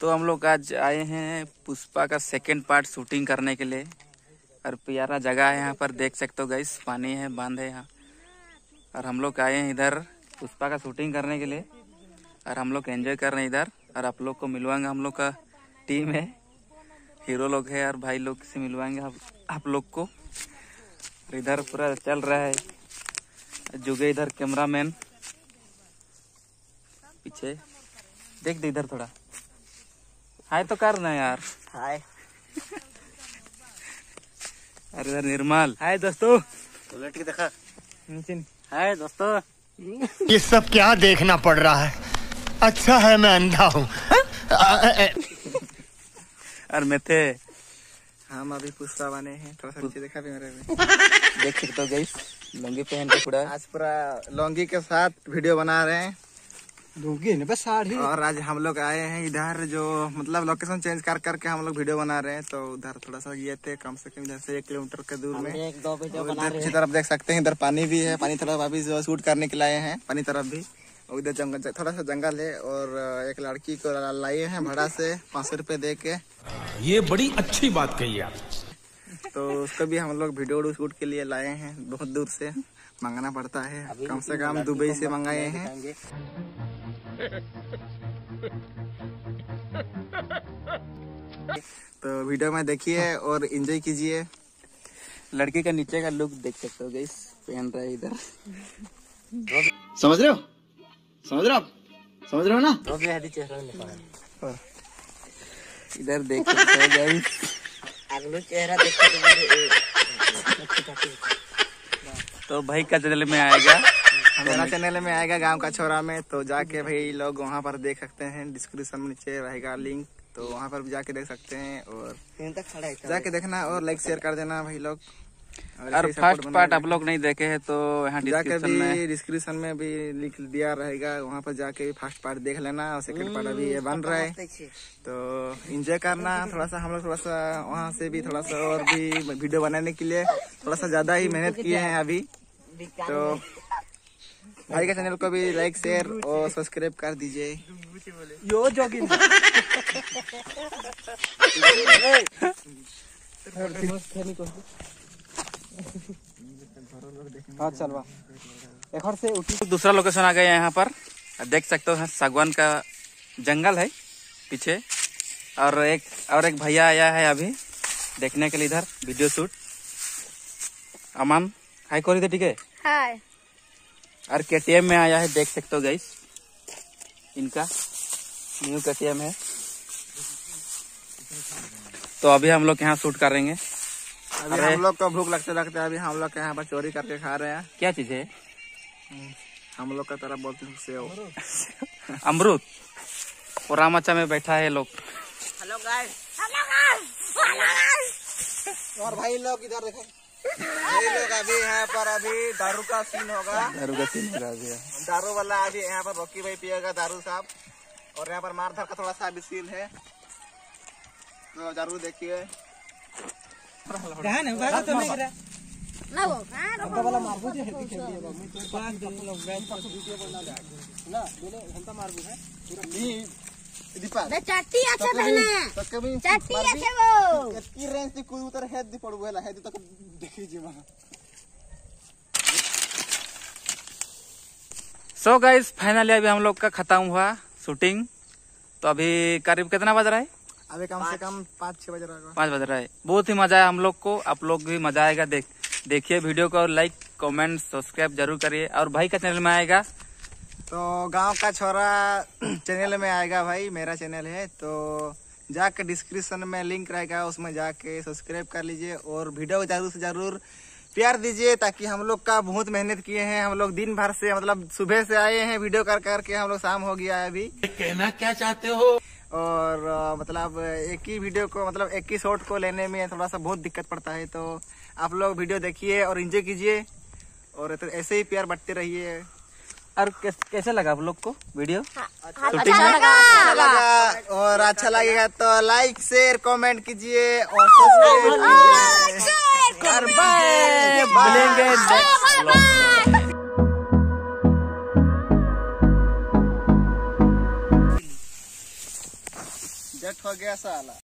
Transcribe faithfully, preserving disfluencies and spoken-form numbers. तो हम लोग आज आए हैं पुष्पा का सेकंड पार्ट शूटिंग करने के लिए। और प्यारा जगह है यहाँ पर, देख सकते हो गाइस, पानी है, बांध है यहाँ। और हम लोग आए हैं इधर पुष्पा का शूटिंग करने के लिए और हम लोग एंजॉय कर रहे हैं इधर। और आप लोग को मिलवाएंगे, हम लोग का टीम है, हीरो लोग है और भाई लोग से मिलवाएंगे आप, आप लोग को। इधर पूरा चल रहा है जुगे, इधर कैमरामैन पीछे देख दे, इधर थोड़ा हाय तो कर ना यार, हाय। अरे इधर निर्मल, हाय दोस्तों, तो लटके देखा, हाय दोस्तों। ये सब क्या देखना पड़ रहा है, अच्छा है मैं अंधा हूँ। और मैं थे हम अभी पुष्पा बने हैं, थोड़ा सा नीचे देखा भी मेरे में। देख सकते हो गाइस, लौंगी पहन के पूरा आज पूरा लौंगी के साथ वीडियो बना रहे हैं, लौंगी नहीं बस साड़ी। और आज हम लोग आए हैं इधर, जो मतलब लोकेशन चेंज कर करके हम लोग वीडियो बना रहे हैं। तो उधर थोड़ा सा गए थे, कम से कम इधर से एक किलोमीटर के दूर में। इधर की तरफ देख सकते हैं, इधर पानी भी है, पानी तरफ अभी जो शूट करने के लिए आए हैं, पानी तरफ भी। और इधर जंगल, थोड़ा सा जंगल है। और एक लड़की को लाए हैं भाड़ा से पाँच सौ रुपये दे के, ये बड़ी अच्छी बात कही आप। तो उसको भी हम लोग वीडियो शूट के लिए लाए हैं, बहुत दूर से मंगाना पड़ता है, कम से कम दुबई से मंगाए हैं। तो वीडियो में देखिए और एंजॉय कीजिए। लड़की का नीचे का लुक देख सकते हो गाइस, पहन रहा है इधर, समझ रहे हो, समझ रहे हो, समझ रहे हो ना। तो इधर देख सकते हो गाइस, अगला चेहरा देख सकते हो। तो भाई का चैनल में आएगा, हमारा चैनल में आएगा गांव का छोरा में। तो जाके भाई लोग वहां पर देख सकते हैं, डिस्क्रिप्शन में नीचे रहेगा लिंक, तो वहां पर भी जाके देख सकते हैं। और जाके देखना और लाइक शेयर कर देना भाई लोग। और फर्स्ट पार्ट आप लोग नहीं देखे हैं तो यहाँ डिस्क्रिप्शन में डिस्क्रिप्शन में भी लिख दिया रहेगा, वहाँ पर जाके फर्स्ट पार्ट देख लेना। और सेकंड पार्ट अभी ये बन रहा है, तो एंजॉय करना थोड़ा सा। हम लोग थोड़ा सा वहाँ से भी थोड़ा सा और भी वीडियो बनाने के लिए थोड़ा सा ज्यादा ही मेहनत किए हैं अभी। तो भाई का चैनल को भी लाइक शेयर और सब्सक्राइब कर दीजिए। यो जोगिंग से उठी। दूसरा लोकेशन आ गया है यहाँ पर, देख सकते हो सागवान का जंगल है पीछे। और एक और एक भैया आया है अभी देखने के लिए इधर वीडियो शूट। अमन हाय करी थे, ठीक है, हाय। और के टी एम में आया है, देख सकते हो गाइस, इनका न्यू के टी एम है। तो अभी हम लोग यहाँ शूट करेंगे। अभी हम लोग को भूख लगते लगते अभी हम लोग यहाँ पर चोरी करके खा रहे हैं। क्या चीज है हम लोग का तरफ बोलते हैं, सेव अमरूद। और रामाचा में बैठा है लोग, hello guys, hello guys, hello guys. और भाई लोग इधर देखें, ये लोग अभी यहाँ पर अभी दारू का सीन होगा, दारू का सीन होगा अभी। दारू वाला अभी यहाँ पर रॉकी भाई पिएगा दारू साहब। और यहाँ पर मारधार का थोड़ा सा अभी सीन है, तो जरूर देखिए। सो गाइस, फाइनली अभी हम लोग का खत्म हुआ शूटिंग। तो अभी करीब कितना बज रहा है? अभी कम से कम पाँच छह बज रहा है, पाँच बज रहा है। बहुत ही मजा आया हम लोग को, आप लोग भी मजा आएगा। देख देखिए वीडियो को, लाइक कमेंट सब्सक्राइब जरूर करिए। और भाई का चैनल में आएगा, तो गांव का छोरा चैनल में आएगा, भाई मेरा चैनल है। तो जाके डिस्क्रिप्शन में लिंक रहेगा, उसमें जाके सब्सक्राइब कर लीजिए और वीडियो को जरूर से जरूर प्यार दीजिए। ताकि हम लोग का बहुत मेहनत किए हैं, हम लोग दिन भर से मतलब सुबह से आए हैं वीडियो कर करके, हम लोग शाम हो गया है अभी। कहना क्या चाहते हो? और आ, मतलब एक ही वीडियो को मतलब एक ही शॉट को लेने में थोड़ा सा बहुत दिक्कत पड़ता है। तो आप लोग वीडियो देखिए और एंजॉय कीजिए और तो ऐसे ही प्यार बढ़ते रहिए। और कैस, कैसे लगा आप लोग को वीडियो? हाँ, अच्छा, अच्छा, अच्छा, लगा, अच्छा लगा। और अच्छा लगेगा तो लाइक शेयर कमेंट कीजिए और सब्सक्राइब। जट हो गया साला।